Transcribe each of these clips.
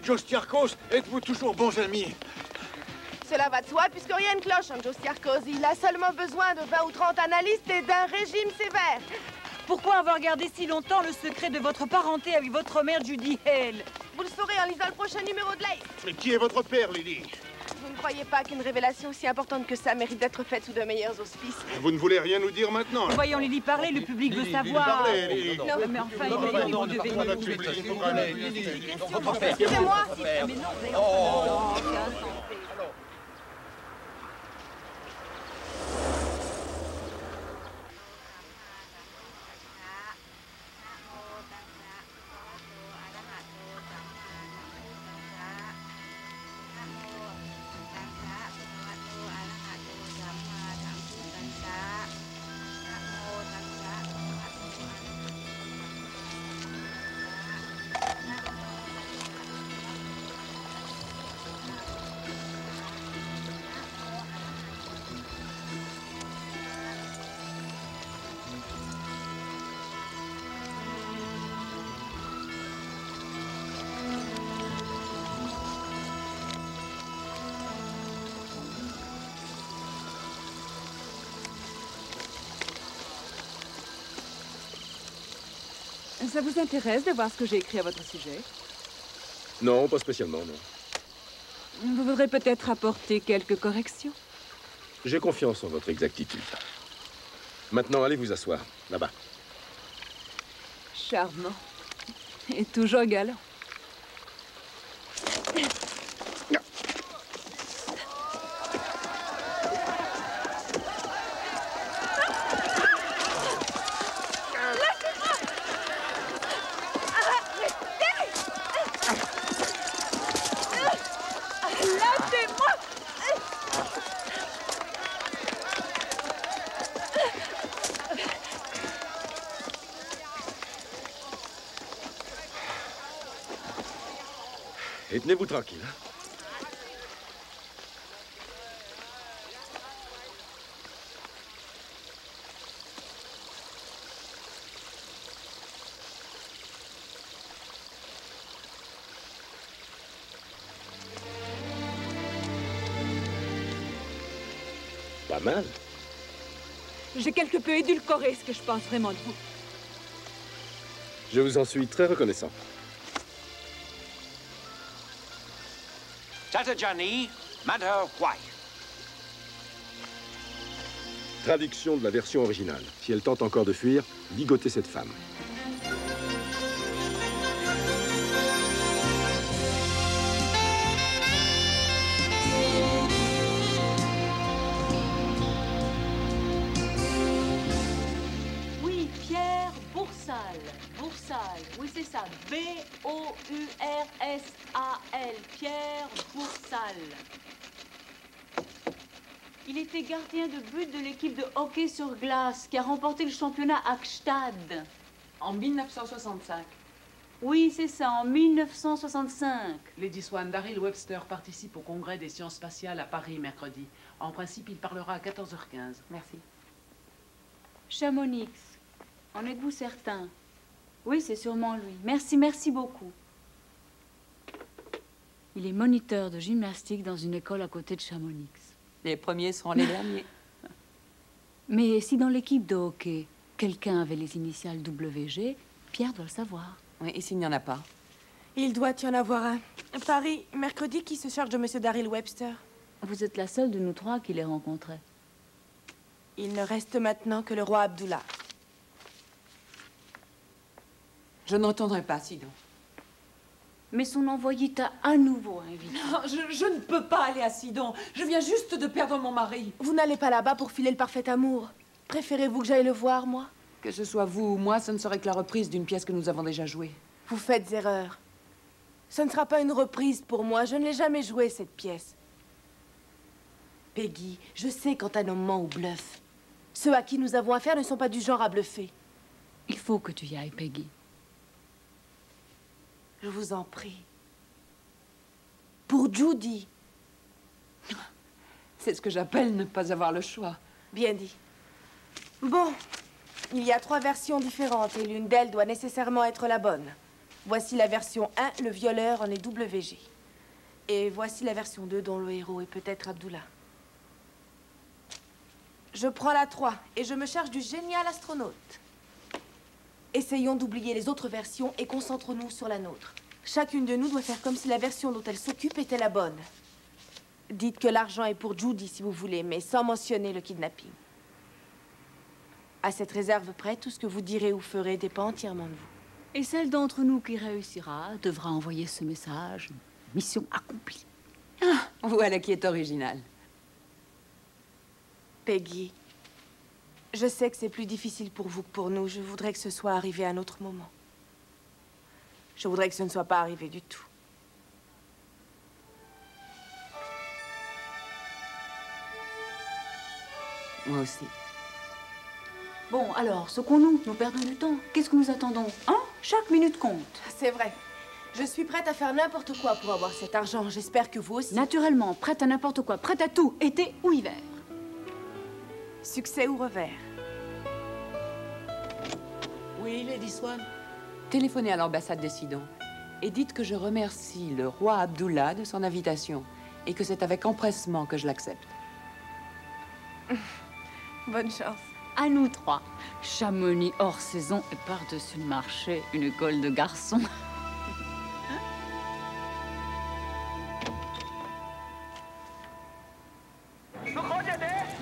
et Jostiarkos, êtes-vous toujours bons amis? Cela va de soi, puisque rien ne cloche en Jostiarkos. Il a seulement besoin de 20 ou 30 analystes et d'un régime sévère. Pourquoi avoir gardé si longtemps le secret de votre parenté avec votre mère Judy Hale? Vous le saurez en lisant le prochain numéro de l'Aïe. Mais qui est votre père, Lili? Vous ne croyez pas qu'une révélation aussi importante que ça mérite d'être faite sous de meilleurs auspices? Vous ne voulez rien nous dire maintenant? Voyons Lili parler, le public veut savoir. Lili, non, mais enfin, vous devez nous... Excusez-moi. Mais non, ça vous intéresse de voir ce que j'ai écrit à votre sujet? Non, pas spécialement, non. Vous voudrez peut-être apporter quelques corrections? J'ai confiance en votre exactitude. Maintenant, allez vous asseoir, là-bas. Charmant. Et toujours galant. Tenez-vous tranquille. Hein? Pas mal. J'ai quelque peu édulcoré ce que je pense vraiment de vous. Je vous en suis très reconnaissant. Johnny, Mother Wife. Traduction de la version originale. Si elle tente encore de fuir, ligotez cette femme. Oui, Pierre Boursal. Boursal, oui c'est ça. B-O-U-R-S-A-L. Pierre Boursal. Il était gardien de but de l'équipe de hockey sur glace qui a remporté le championnat à Kstad. En 1965. Oui, c'est ça, en 1965. Lady Swan Daryl Webster participe au congrès des sciences spatiales à Paris mercredi. En principe, il parlera à 14h15. Merci. Chamonix, en êtes-vous certain? Oui, c'est sûrement lui. Merci, merci beaucoup. Il est moniteur de gymnastique dans une école à côté de Chamonix. Les premiers seront les derniers. Mais si dans l'équipe de hockey, quelqu'un avait les initiales WG, Pierre doit le savoir. Oui, et s'il n'y en a pas? Il doit y en avoir un. Paris, mercredi, qui se charge de M. Daryl Webster? Vous êtes la seule de nous trois qui les rencontrait. Il ne reste maintenant que le roi Abdullah. Je n'entendrai pas, Sidon. Mais son envoyé t'a à nouveau invité. Non, je ne peux pas aller à Sidon. Je viens juste de perdre mon mari. Vous n'allez pas là-bas pour filer le parfait amour. Préférez-vous que j'aille le voir, moi? Que ce soit vous ou moi, ce ne serait que la reprise d'une pièce que nous avons déjà jouée. Vous faites erreur. Ce ne sera pas une reprise pour moi. Je ne l'ai jamais jouée, cette pièce. Peggy, je sais quand un homme ment ou bluffe. Ceux à qui nous avons affaire ne sont pas du genre à bluffer. Il faut que tu y ailles, Peggy. Je vous en prie. Pour Judy. C'est ce que j'appelle ne pas avoir le choix. Bien dit. Bon, il y a 3 versions différentes et l'une d'elles doit nécessairement être la bonne. Voici la version 1, le violeur en est WG. Et voici la version 2, dont le héros est peut-être Abdullah. Je prends la 3 et je me charge du génial astronaute. Essayons d'oublier les autres versions et concentrons-nous sur la nôtre. Chacune de nous doit faire comme si la version dont elle s'occupe était la bonne. Dites que l'argent est pour Judy, si vous voulez, mais sans mentionner le kidnapping. À cette réserve près, tout ce que vous direz ou ferez dépend entièrement de vous. Et celle d'entre nous qui réussira devra envoyer ce message. Mission accomplie. Ah, voilà qui est original. Peggy, je sais que c'est plus difficile pour vous que pour nous. Je voudrais que ce soit arrivé à un autre moment. Je voudrais que ce ne soit pas arrivé du tout. Moi aussi. Bon, alors, secons-nous, nous perdons du temps. Qu'est-ce que nous attendons, hein? Chaque minute compte. C'est vrai. Je suis prête à faire n'importe quoi pour avoir cet argent. J'espère que vous aussi. Naturellement, prête à n'importe quoi, prête à tout, été ou hiver. Succès ou revers. Oui, Lady Swan. Téléphonez à l'ambassade de Sidon et dites que je remercie le roi Abdullah de son invitation et que c'est avec empressement que je l'accepte. Bonne chance. À nous trois. Chamonix hors saison et par-dessus le marché, une école de garçons. Thank you.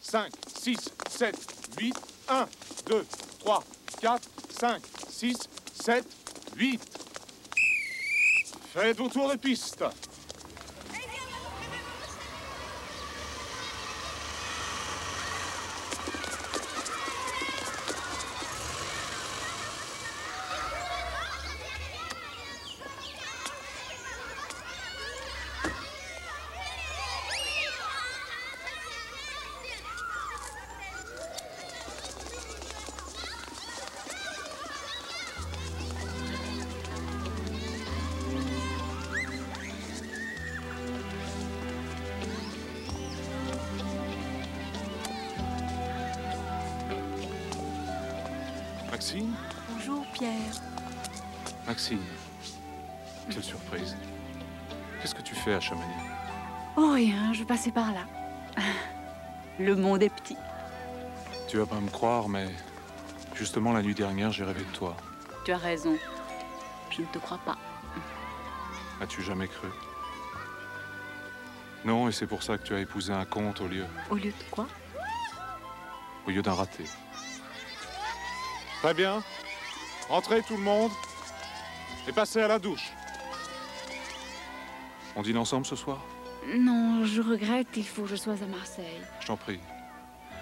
5, 6, 7, 8, 1, 2, 3, 4, 5, 6, 7, 8. Faites vos tours de piste. Maxine? Bonjour, Pierre. Maxine, quelle surprise. Qu'est-ce que tu fais à Chamonix? Oh, rien, je passais par là. Le monde est petit. Tu vas pas me croire, mais justement, la nuit dernière, j'ai rêvé de toi. Tu as raison. Je ne te crois pas. As-tu jamais cru? Non, et c'est pour ça que tu as épousé un comte au lieu... Au lieu de quoi? Au lieu d'un raté. Très bien. Entrez tout le monde et passez à la douche. On dîne ensemble ce soir? Non, je regrette, il faut que je sois à Marseille. Je t'en prie.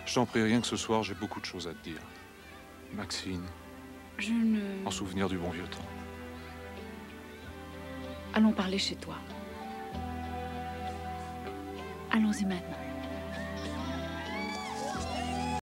Je t'en prie, rien que ce soir, j'ai beaucoup de choses à te dire. Maxine. Je ne... En souvenir du bon vieux temps. Allons parler chez toi. Allons-y maintenant.